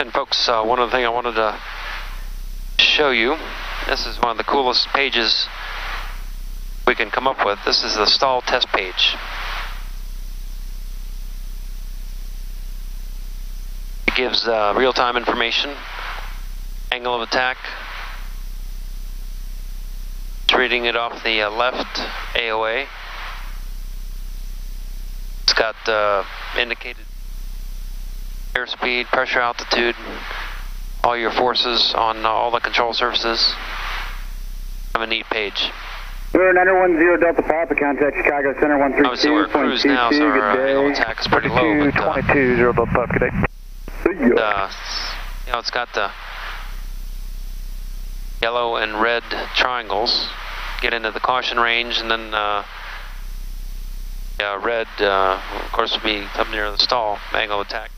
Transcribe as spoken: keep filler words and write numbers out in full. And folks, uh, one other thing I wanted to show you, this is one of the coolest pages we can come up with. This is the stall test page. It gives uh, real-time information, angle of attack. It's reading it off the uh, left A O A. It's got uh, indicated airspeed, pressure, altitude, all your forces on uh, all the control surfaces. I'm a neat page. We're nine one zero Delta Papa, contact Chicago Center one three two. Obviously we're cruise now, so our angle attack is pretty low. But, uh, twenty-two zero above Papa, good day. And, uh, you know, it's got the yellow and red triangles. Get into the caution range, and then uh, yeah, red, uh, of course, will be up near the stall, angle attack.